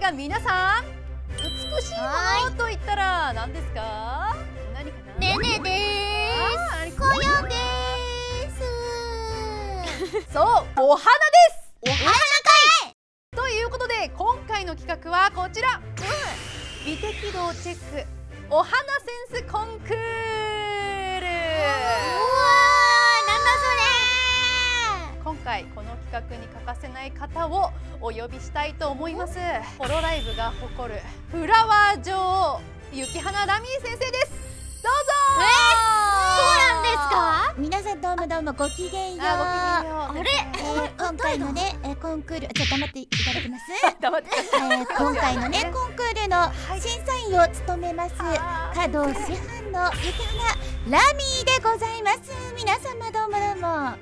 が皆さん、美しいものと言ったら何ですか？何かな？ねねです。こよです。そう、お花です。お花会。ということで今回の企画はこちら。美適度チェックお花センスコンクール。今回この企画に欠かせない方をお呼びしたいと思います。ホロライブが誇るフラワー女王雪花ラミー先生です。どうぞ。そうなんですか。皆さんどうもどうもごきげんよう。あれ、今回のねコンクール、じゃあ黙っていただけます？今回のねコンクールの審査員を務めます華道師範の雪花ラミーでございます。皆様どうもどうも。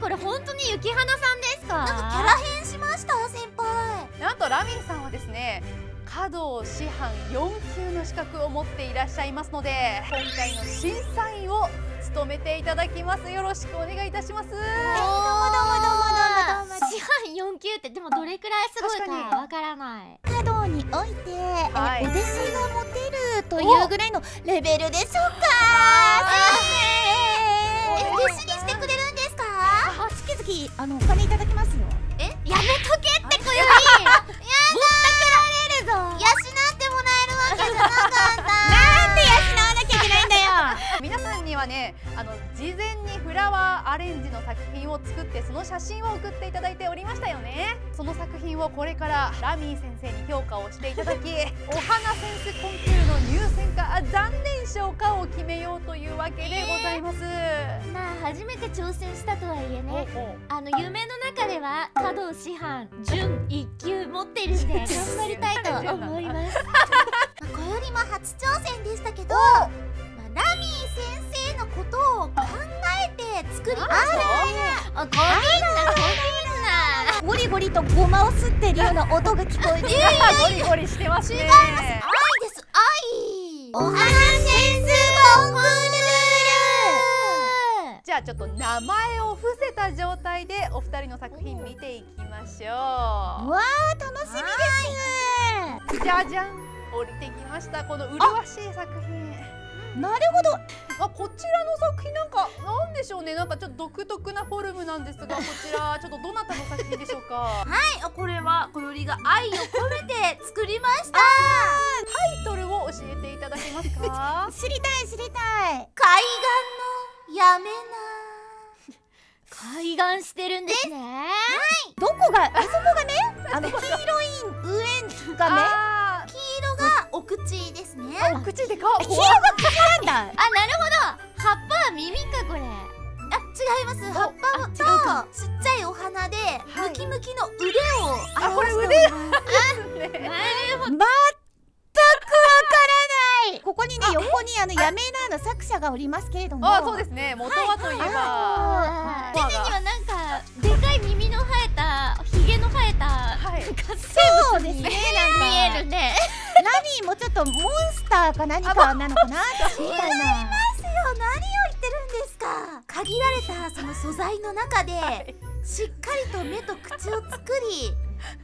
これ本当に雪花さんですか？なんかキャラ変しました先輩。なんとラミーさんはですね、華道師範4級の資格を持っていらっしゃいますので、今回の審査員を務めていただきます。よろしくお願いいたします。どうもどうもどうもどうも。師範4級ってでもどれくらいすごいかわからない。華道において、お弟子が持てるというぐらいのレベルでしょうか？弟子にしてくれる。お金いただきますよ。え、やめとけってこより。やだ、ぼったくられるぞ。養ってもらえるわけじゃなかった。なんで養わなきゃいけないんだよ。皆さんにはね、事前にフラワーアレンジの作品を作って、その写真を送っていただいておりましたよね。その作品をこれからラミー先生に評価をしていただき、お花センスコンクールの入選か残念賞かを決めようというわけでございます。まあ初めて挑戦したとはいえね、夢の中では華道師範準1級持ってるんで頑張りたいと思います。こよりも初挑戦でしたけど、ラミー先生のことを考えて作りましたね。あ、ゴリンナ。ゴリゴリとゴマをすってるような音が聞こえて。ゴリゴリしてますね。違います。愛です。愛。お花センスコンクール。じゃあちょっと名前を伏せた状態でお二人の作品見ていきましょう。わあ、楽しみです。じゃじゃん、降りてきました。この麗しい作品。なるほど。あ、こちらの作品なんか、なんでしょうね、なんかちょっと独特なフォルムなんですが、こちらちょっとどなたの作品でしょうか？はい、これはこよりが愛を込めて作りました。タイトルを教えていただけますか？知りたい知りたい。海岸のやめな。海岸してるんですね。はい。どこが、あそこがね、黄色い上がね。お口ですね。お口で顔。黄色が口なんだ。あ、なるほど。葉っぱは耳かこれ。あ、違います。葉っぱとちっちゃいお花でムキムキの腕を表しております。なるほど。全くわからない。ここにね、横にやめなの作者がおりますけれども。あ、そうですね。元はといえば。手にはなんかでかい耳の生えた、ひげの生えた。そうですね。見えるね。ラミーもちょっとモンスターか何かなのかな。違いますよ。何を言ってるんですか。限られたその素材の中でしっかりと目と口を作り、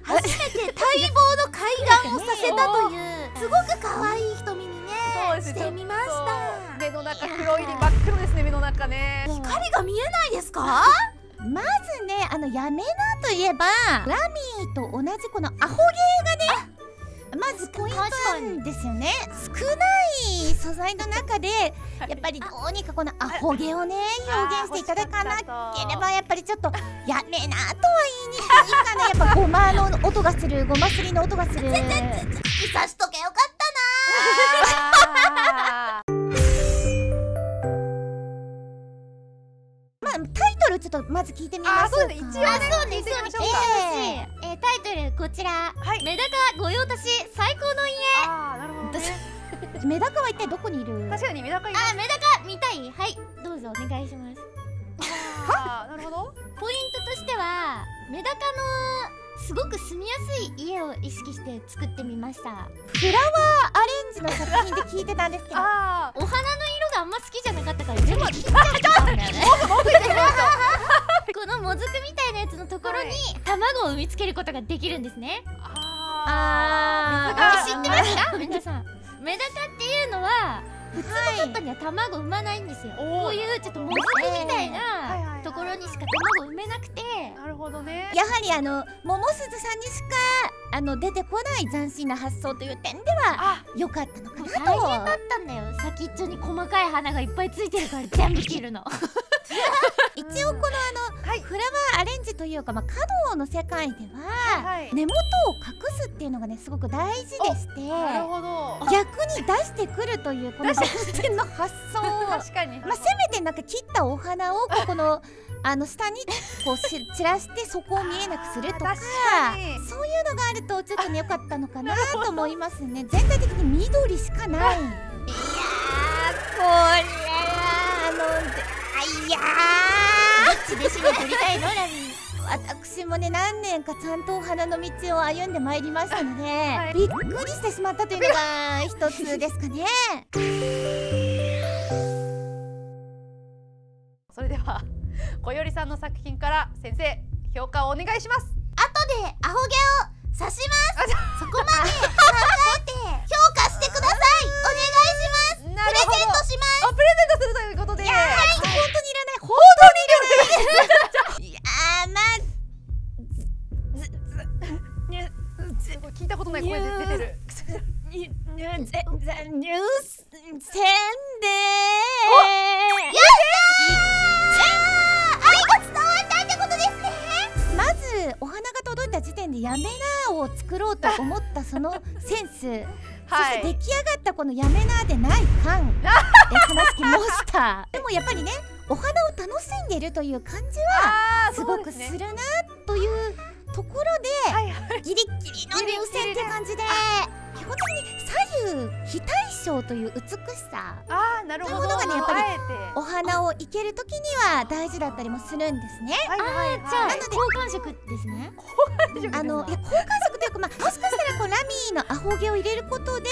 初めて待望の海岸をさせたというすごく可愛い瞳にねしてみました。目の中黒いで真っ黒ですね。目の中ね、光が見えないですか？まずね、やめなといえばラミーと同じこのアホ毛がね、まずポイントなんですよね。少ない素材の中でやっぱりどうにかこのアホ毛をね表現していただかなければ、やっぱりちょっとやめなとは言いにくいかな。やっぱゴマの音がする、ゴマすりの音がする。突き刺しとけよかったな。まあタイトルちょっとまず聞いてみます。そうですね、一応聞いてみましょうか。タイトルこちら、メダカ御用達最高の家。ああ、なるほどね。メダカは一体どこにいる？確かにメダカいます。あ、メダカ見たい。はい、どうぞお願いします。ああ、なるほど。ポイントとしてはメダカのすごく住みやすい家を意識して作ってみました。フラワーアレンジの作品で聞いてたんですけど、お花の色があんま好きじゃなかったから全部切っちゃったんだよね。このもずくみたいなやつのところに卵を産みつけることができるんですね。あー、知ってますか皆さん。メダカっていうのは普通のポットには卵産まないんですよ。こういうちょっとモズクみたいなところにしか卵産めなくて、なるほどね。やはりももすずさんにしか出てこない斬新な発想という点では良かったのかなと。大変だったんだよ、先っちょに細かい花がいっぱいついてるから全部切るの。一応このフラワーアレンジというか、まあ華道の世界では根元を隠すっていうのがねすごく大事でして、逆に出してくるというこの斬新の発想。確かに、まあせめてなんか切ったお花をここの下にこう散らしてそこを見えなくするとか、そういうのがあるとちょっとね良かったのかなと思いますね。全体的に緑しかない。いやー、これはいやー、どっちで締め取りたいのラミ。私もね何年かちゃんとお花の道を歩んでまいりましたので、びっくりしてしまったというのが一つですかね。それではこよりさんの作品から先生、評価をお願いします。後でアホ毛を刺します。そこまで考えて評価してください。お願いします。プレゼントします。プレゼントするということで、いや本当にいらない、本当にいらない。いやー、まあすごい聞いたことない声で出てる。ニュースせんでーやお花が届いた時点でやめなを作ろうと思ったそのセンス、はい、そして出来上がったこのやめなでない感で悲しきました。でもやっぱりね、お花を楽しんでいるという感じはすごくするなというところで、ギリッギリの流線って感じで、基本的に左右非対称という美しさというものがね、やっぱりお花を生けるときには大事だったりもするんですね。じゃあ好感触ですね。いや、好感触というか、まあもしかしたらこうラミーのアホ毛を入れることで、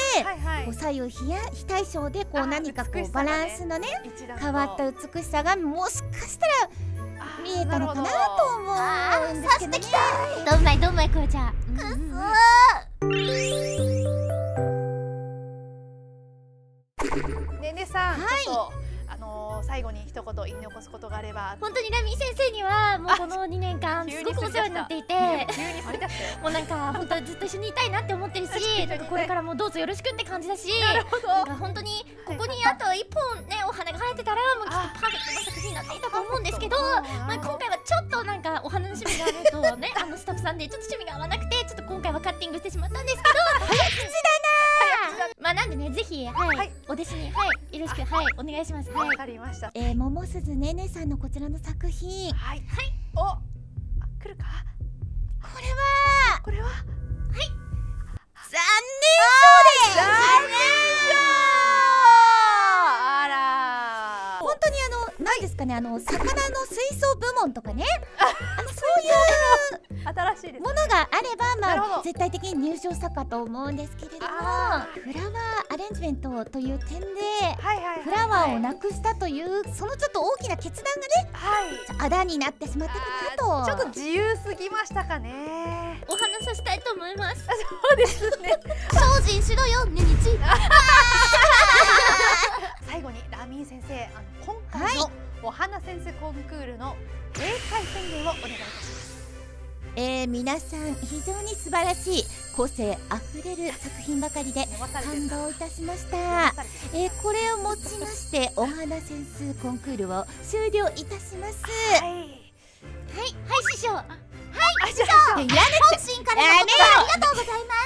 こう左右非対称でこう何かこうバランスのね変わった美しさがもしかしたら見えたのかなと思うんですけどね。どんまいどんまい、こうちゃん。くそー。ねねさん、ちょっと最後に一言言い残すことがあれば。本当にラミー先生にはもうこの2年間すごくお世話になっていて、もうなんか本当ずっと一緒にいたいなって思ってるし、これからもどうぞよろしくって感じだし、なんか本当にここにあと1本ねお花が生えてたらもうきっとパーフェクトな作品になっていたと思うんですけど、まあ今回はちょっとなんかお花の趣味があるとねスタッフさんでちょっと趣味が合わなくて、ちょっと今回はカッティングしてしまったんですけど、口だな。まあなんでね、ぜひお弟子によろしくお願いします。わかりました。ももすずねねさんのこちらの作品、お、来るか。これは残念賞です。残念賞。本当に何ですかね、魚の水槽部門とかね、そういうものがあれば、まあ絶対的に入賞したかと思うんですけれども、フラワーアレンジメントという点でフラワーをなくしたというそのちょっと大きな決断がね、あだになってしまったかなと。ちょっと自由すぎましたかね。お話ししたいと思います。そうですね、精進しろよねねち。最後にラミー先生、今回のお花センスコンクールの閉会宣言をお願いいたします。皆さん非常に素晴らしい個性あふれる作品ばかりで感動いたしました。これをもちましてお花センスコンクールを終了いたします。はい師匠。はい師匠、本心からのお言葉ありがとうございます。